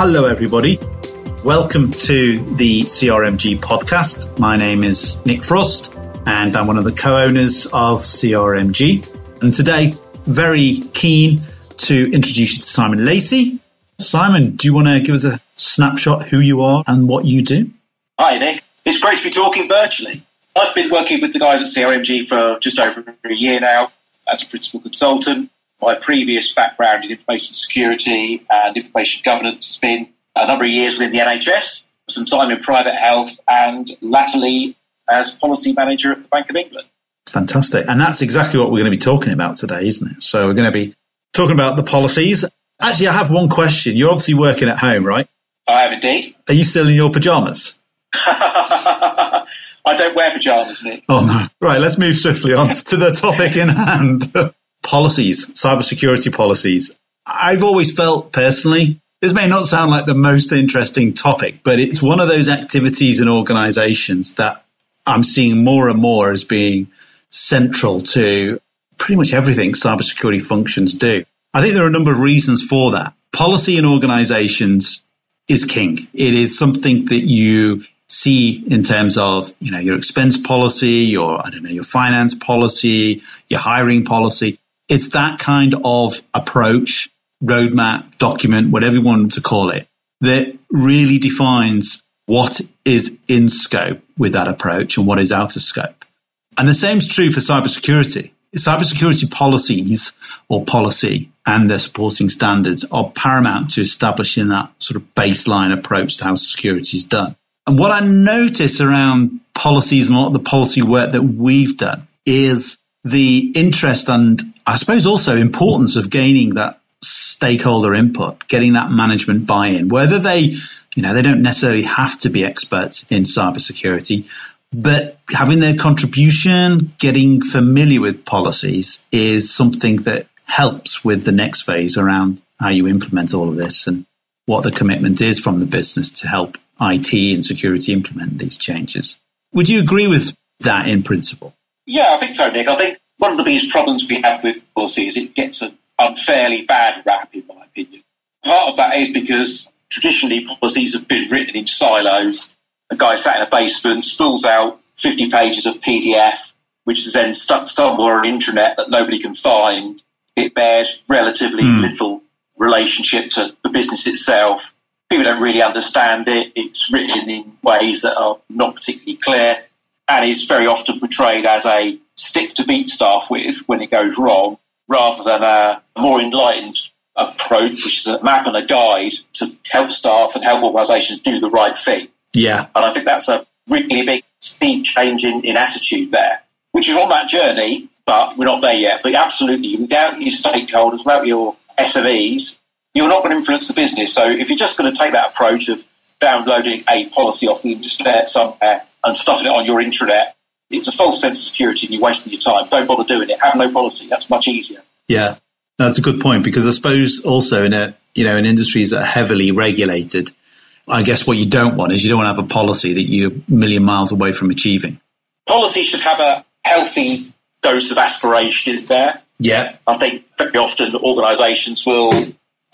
Hello, everybody. Welcome to the CRMG podcast. My name is Nick Frost, and I'm one of the co-owners of CRMG. And today, very keen to introduce you to Simon Lacey. Simon, do you want to give us a snapshot who you are and what you do? Hi, Nick. It's great to be talking virtually. I've been working with the guys at CRMG for just over a year now as a principal consultant. My previous background in information security and information governance has been a number of years within the NHS, some time in private health, and latterly as policy manager at the Bank of England. Fantastic. And that's exactly what we're going to be talking about today, isn't it? So we're going to be talking about the policies. Actually, I have one question. You're obviously working at home, right? I am indeed. Are you still in your pyjamas? I don't wear pyjamas, Nick. Oh, no. Right, let's move swiftly on to the topic in hand. Policies, cybersecurity policies. I've always felt personally, this may not sound like the most interesting topic, but it's one of those activities and organizations that I'm seeing more and more as being central to pretty much everything cybersecurity functions do. I think there are a number of reasons for that. Policy in organizations is king. It is something that you see in terms of, you know, your expense policy, your, I don't know, your finance policy, your hiring policy. It's that kind of approach, roadmap, document, whatever you want to call it, that really defines what is in scope with that approach and what is out of scope. And the same is true for cybersecurity. Cybersecurity policies or policy and their supporting standards are paramount to establishing that sort of baseline approach to how security is done. And what I notice around policies and a lot of the policy work that we've done is the interest and I suppose also importance of gaining that stakeholder input, getting that management buy-in, whether they, you know, they don't necessarily have to be experts in cybersecurity, but having their contribution, getting familiar with policies is something that helps with the next phase around how you implement all of this and what the commitment is from the business to help IT and security implement these changes. Would you agree with that in principle? Yeah, I think so, Nick. I think one of the biggest problems we have with policy is it gets an unfairly bad rap, in my opinion. Part of that is because traditionally policies have been written in silos. A guy sat in a basement, spools out 50 pages of PDF, which is then stuck somewhere on an intranet that nobody can find. It bears relatively little relationship to the business itself. People don't really understand it. It's written in ways that are not particularly clear and is very often portrayed as a stick to beat staff with when it goes wrong, rather than a more enlightened approach, which is a map and a guide to help staff and help organisations do the right thing. Yeah. And I think that's a really big steep change in attitude there, which is on that journey, but we're not there yet. But absolutely, without your stakeholders, without your SMEs, you're not going to influence the business. So if you're just going to take that approach of downloading a policy off the internet somewhere and stuffing it on your intranet, it's a false sense of security and you're wasting your time. Don't bother doing it. Have no policy. That's much easier. Yeah, that's a good point, because I suppose also in industries that are heavily regulated, I guess what you don't want to have a policy that you're a million miles away from achieving. Policy should have a healthy dose of aspiration there. Yeah. I think very often organisations will...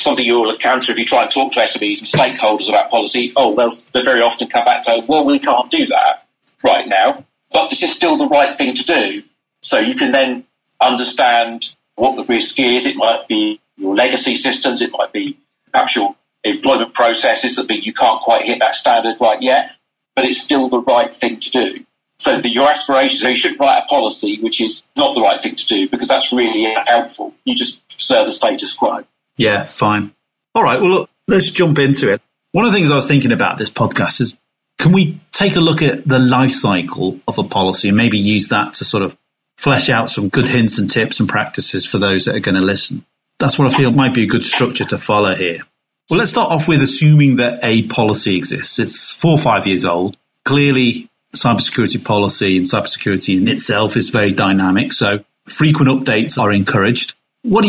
Something you'll encounter if you try and talk to SMEs and stakeholders about policy, they'll very often come back to, well, we can't do that right now, but this is still the right thing to do. So you can then understand what the risk is. It might be your legacy systems. It might be perhaps your employment processes that mean you can't quite hit that standard right yet, but it's still the right thing to do. So that your aspirations, so you shouldn't write a policy which is not the right thing to do, because that's really helpful. You just serve the status quo. Yeah, fine. All right, well, look, let's jump into it. One of the things I was thinking about this podcast is, can we take a look at the life cycle of a policy and maybe use that to sort of flesh out some good hints and tips and practices for those that are going to listen? That's what I feel might be a good structure to follow here. Well, let's start off with assuming that a policy exists. It's 4 or 5 years old. Clearly, cybersecurity policy and cybersecurity in itself is very dynamic, so frequent updates are encouraged. What do?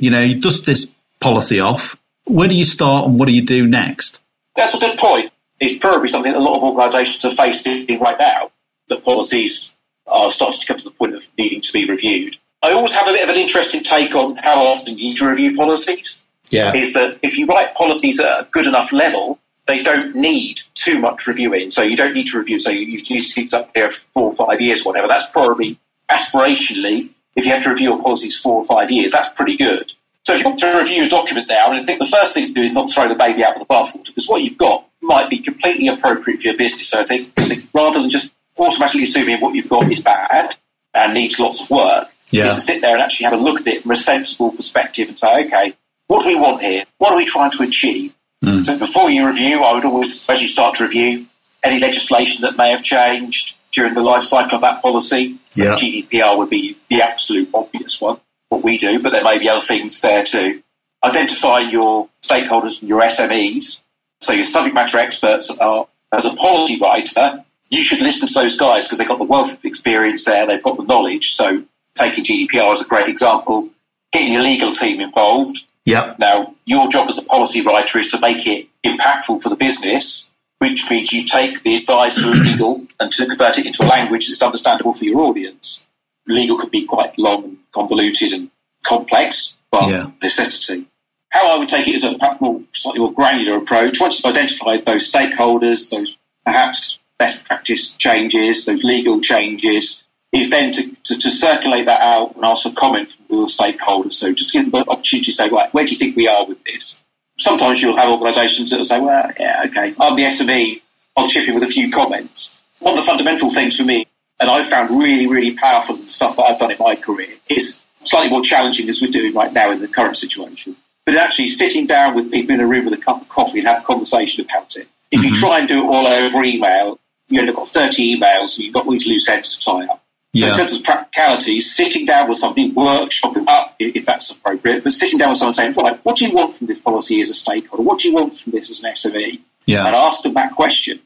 You know, you dust this policy off. Where do you start and what do you do next? That's a good point. It's probably something that a lot of organisations are facing right now, that policies are starting to come to the point of needing to be reviewed. I always have a bit of an interesting take on how often you need to review policies. yeah. is that if you write policies at a good enough level, they don't need too much reviewing. So you don't need to review. So you need to keep up there 4 or 5 years, whatever. That's probably aspirationally, if you have to review your policies 4 or 5 years, that's pretty good. So if you want to review a document now, I think the first thing to do is not throw the baby out with the bathwater, because what you've got might be completely appropriate for your business. So I think rather than just automatically assuming what you've got is bad and needs lots of work, yeah. just sit there and actually have a look at it from a sensible perspective and say, okay, what do we want here? What are we trying to achieve? Mm. So before you review, I would always, as you start to review, any legislation that may have changed during the life cycle of that policy. So yeah. GDPR would be the absolute obvious one, what we do, but there may be other things there too. Identify your stakeholders and your SMEs. So your subject matter experts are, as a policy writer, you should listen to those guys because they've got the wealth of experience there, they've got the knowledge. So taking GDPR as a great example, getting your legal team involved. Yep. Now, your job as a policy writer is to make it impactful for the business, which means you take the advice from legal and to convert it into a language that's understandable for your audience. Legal can be quite long and convoluted and complex, but yeah. necessity. How I would take it is a more, slightly more granular approach. Once you've identified those stakeholders, those perhaps best practice changes, those legal changes, is then to circulate that out and ask for comment from all stakeholders. So just give them an opportunity to say, right, where do you think we are with this? Sometimes you'll have organisations that will say, well, yeah, okay, I'm the SME, I'll chip in with a few comments. One of the fundamental things for me, and I've found really, really powerful in the stuff that I've done in my career, is slightly more challenging as we're doing right now in the current situation. But actually sitting down with people in a room with a cup of coffee and have a conversation about it. If you try and do it all over email, you end up with 30 emails and you've got all these loose ends to tie up. So in terms of practicality, sitting down with somebody, workshopping up, if that's appropriate, but sitting down with someone saying, right, what do you want from this policy as a stakeholder? What do you want from this as an SME? Yeah. And ask them that question.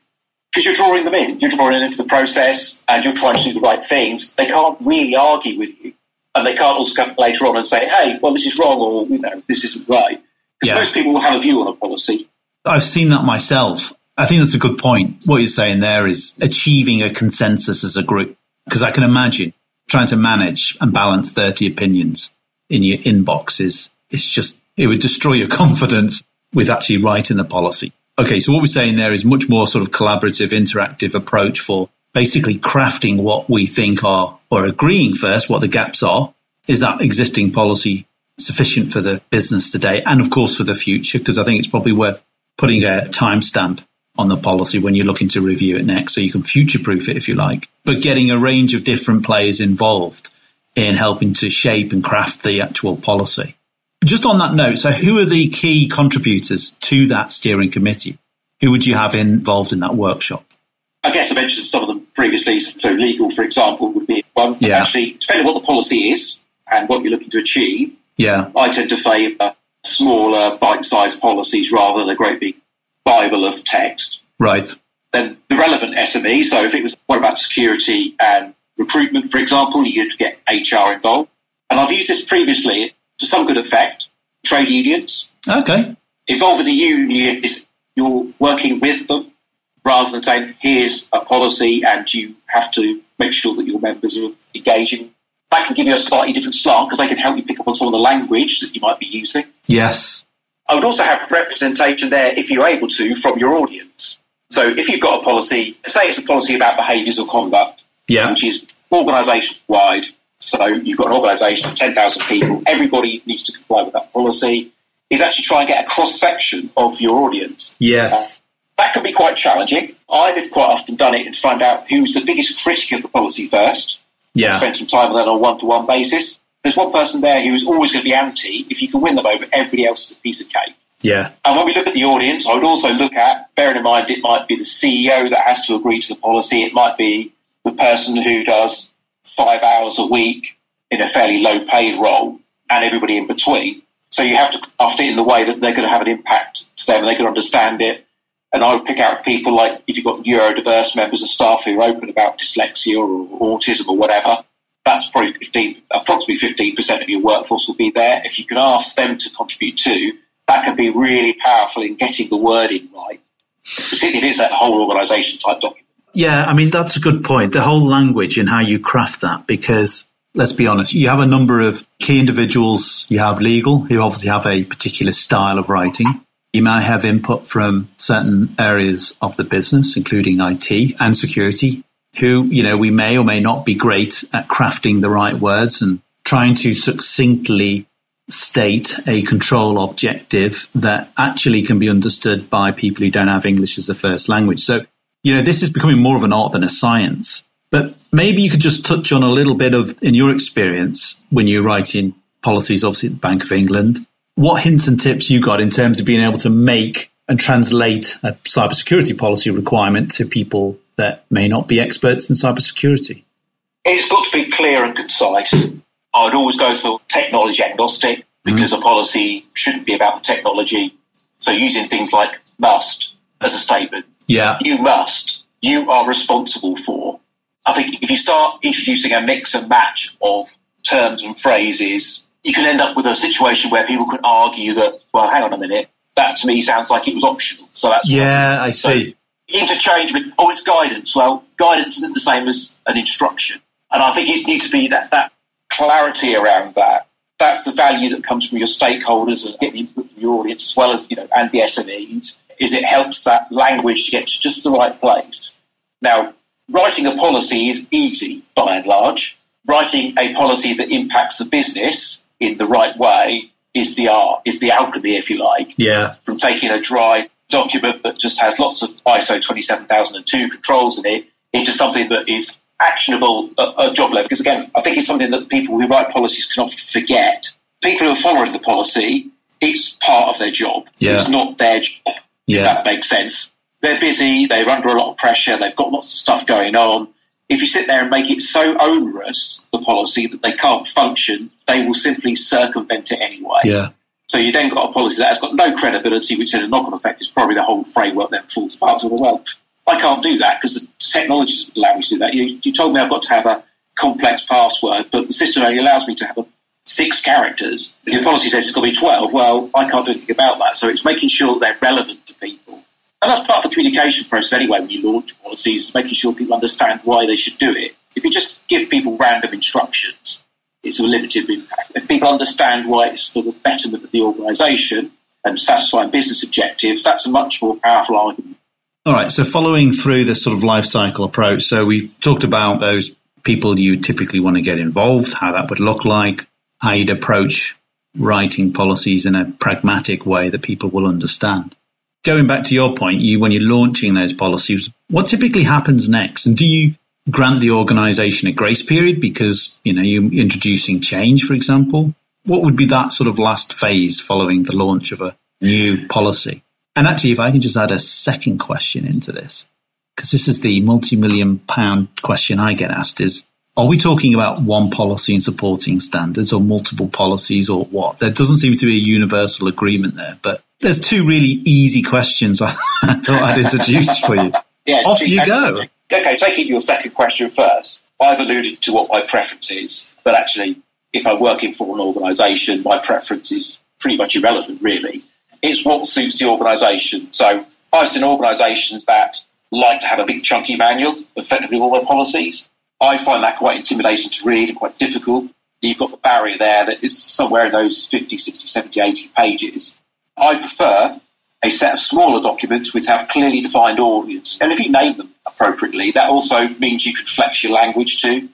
Because you're drawing them in. You're drawing them into the process and you're trying to do the right things. They can't really argue with you. And they can't also come later on and say, hey, well, this is wrong or you know, this isn't right. Because most people will have a view on a policy. I've seen that myself. I think that's a good point. What you're saying there is achieving a consensus as a group. Because I can imagine trying to manage and balance 30 opinions in your inbox is just, it would destroy your confidence with actually writing the policy. Okay, so what we're saying there is much more sort of collaborative, interactive approach for basically crafting what we think are, or agreeing first what the gaps are. Is that existing policy sufficient for the business today and, of course, for the future? Because I think it's probably worth putting a timestamp on the policy when you're looking to review it next, so you can future-proof it if you like, but getting a range of different players involved in helping to shape and craft the actual policy. Just on that note, so who are the key contributors to that steering committee? Who would you have involved in that workshop? I guess I mentioned some of them previously, so legal, for example, would be one. Yeah. Actually, depending on what the policy is and what you're looking to achieve, yeah, I tend to favour smaller, bite-sized policies rather than a great big Bible of text. Right. Then the relevant SME, so if it was what about security and recruitment, for example, you'd get HR involved. And I've used this previously to some good effect, trade unions. Okay. Involving the union is you're working with them rather than saying, here's a policy and you have to make sure that your members are engaging. That can give you a slightly different slant because they can help you pick up on some of the language that you might be using. Yes. I would also have representation there, if you're able to, from your audience. So if you've got a policy, say it's a policy about behaviours or conduct, yeah, which is organisation-wide. So you've got an organisation of 10,000 people. Everybody needs to comply with that policy. Is actually try and get a cross-section of your audience. Yes. That can be quite challenging. I've quite often done it to find out who's the biggest critic of the policy first. Yeah. Spend some time on that on a one-to-one basis. There's one person there who is always going to be anti. If you can win them over, everybody else is a piece of cake. Yeah. And when we look at the audience, I would also look at, bearing in mind, it might be the CEO that has to agree to the policy. It might be the person who does 5 hours a week in a fairly low-paid role and everybody in between. So you have to craft it in the way that they're going to have an impact to them and they can understand it. And I would pick out people like if you've got neurodiverse members of staff who are open about dyslexia or autism or whatever. That's probably approximately 15% of your workforce will be there. If you can ask them to contribute too, that can be really powerful in getting the wording right, particularly if it's that whole organisation type document. Yeah, I mean, that's a good point. The whole language and how you craft that, because let's be honest, you have a number of key individuals. You have legal, who obviously have a particular style of writing. You may have input from certain areas of the business, including IT and security, who, you know, we may or may not be great at crafting the right words and trying to succinctly state a control objective that actually can be understood by people who don't have English as a first language. So, you know, this is becoming more of an art than a science. But maybe you could just touch on a little bit of, in your experience, when you're writing policies, obviously at the Bank of England, what hints and tips you got in terms of being able to make and translate a cybersecurity policy requirement to people that may not be experts in cybersecurity? It's got to be clear and concise. I would always go for technology agnostic, because a policy shouldn't be about the technology. So using things like must as a statement. Yeah. You must. You are responsible for. I think if you start introducing a mix and match of terms and phrases, you can end up with a situation where people could argue that, well, hang on a minute, that to me sounds like it was optional. So that's I see. So interchange with, oh, it's guidance. Well, guidance isn't the same as an instruction. And I think it needs to be that clarity around that. That's the value that comes from your stakeholders and getting input from your audience, as well as, you know, and the SMEs, is it helps that language to get to just the right place. Now, writing a policy is easy, by and large. Writing a policy that impacts the business in the right way is the art, is the alchemy, if you like. Yeah. From taking a dry document that just has lots of ISO 27002 controls in it into something that is actionable at a job level. Because, again, I think it's something that people who write policies can often forget. People who are following the policy, it's part of their job. Yeah. It's not their job, if that makes sense. They're busy, they're under a lot of pressure, they've got lots of stuff going on. If you sit there and make it so onerous, the policy, that they can't function, they will simply circumvent it anyway. Yeah. So you then got a policy that has got no credibility, which in a knock-on effect is probably the whole framework then falls apart. So, well, I can't do that because the technology doesn't allow me to do that. You told me I've got to have a complex password, but the system only allows me to have 6 characters. Your policy says it's got to be 12. Well, I can't do anything about that. So it's making sure that they're relevant to people. And that's part of the communication process anyway when you launch policies, making sure people understand why they should do it. If you just give people random instructions, it's a limited impact. If people understand why it's for the betterment of the organisation and satisfying business objectives, that's a much more powerful argument. All right, so following through this sort of life cycle approach, so we've talked about those people you typically want to get involved, how that would look like, how you'd approach writing policies in a pragmatic way that people will understand. Going back to your point, when you're launching those policies, what typically happens next? And do you grant the organisation a grace period because, you know, you're introducing change, for example? What would be that sort of last phase following the launch of a new policy? And actually, if I can just add a second question into this, because this is the multi-million-pound question I get asked is, are we talking about one policy and supporting standards or multiple policies or what? There doesn't seem to be a universal agreement there, but there's 2 really easy questions I thought I'd introduce for you. Yeah, off you go. Okay, taking your second question first, I've alluded to what my preference is, but actually, if I'm working for an organisation, my preference is pretty much irrelevant, really. It's what suits the organisation. So I've seen organisations that like to have a big chunky manual, effectively all their policies. I find that quite intimidating to read and quite difficult. You've got the barrier there that is somewhere in those 50, 60, 70, 80 pages. I prefer a set of smaller documents which have clearly defined audience. And if you name them appropriately, that also means you can flex your language too.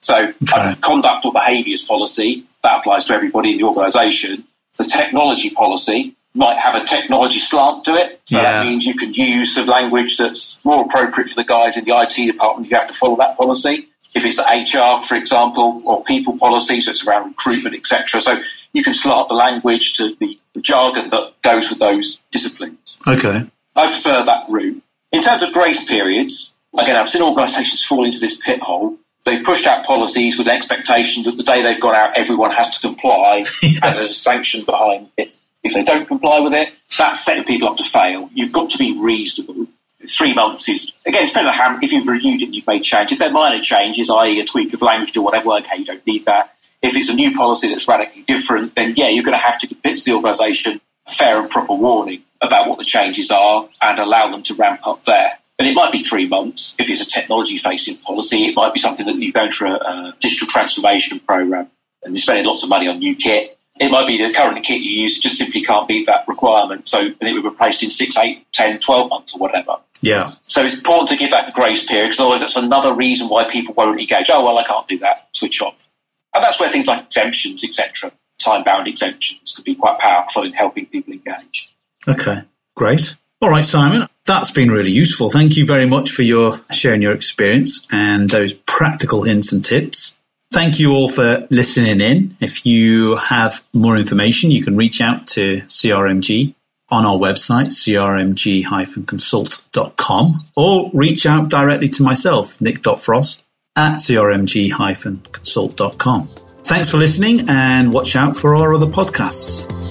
So conduct or behaviours policy, that applies to everybody in the organisation. The technology policy might have a technology slant to it. So that means you can use some language that's more appropriate for the guys in the IT department. You have to follow that policy. If it's HR, for example, or people policy, so it's around recruitment, etc. So you can slant the language to the jargon that goes with those disciplines. Okay. I prefer that route. In terms of grace periods, again, I've seen organisations fall into this pit hole. They've pushed out policies with an expectation that the day they've gone out, everyone has to comply and there's a sanction behind it. If they don't comply with it, that's setting people up to fail. You've got to be reasonable. 3 months is, again, depending on how, if you've reviewed it and you've made changes, they're minor changes, i.e. a tweak of language or whatever, okay, you don't need that. If it's a new policy that's radically different, then, yeah, you're going to have to convince the organisation a fair and proper warning about what the changes are and allow them to ramp up there. And it might be 3 months. If it's a technology-facing policy, it might be something that you go through a digital transformation program and you're spending lots of money on new kit. It might be the current kit you use just simply can't meet that requirement. So it would be replaced in 6, 8, 10, 12 months or whatever. Yeah. So it's important to give that grace period, because otherwise that's another reason why people won't engage. Oh, well, I can't do that. Switch off. And that's where things like exemptions, etc., time-bound exemptions could be quite powerful in helping people engage. Okay, great. All right, Simon, that's been really useful. Thank you very much for your sharing your experience and those practical hints and tips. Thank you all for listening in. If you have more information, you can reach out to CRMG on our website, crmg-consult.com, or reach out directly to myself, nick.frost@crmg-consult.com. Thanks for listening, and watch out for our other podcasts.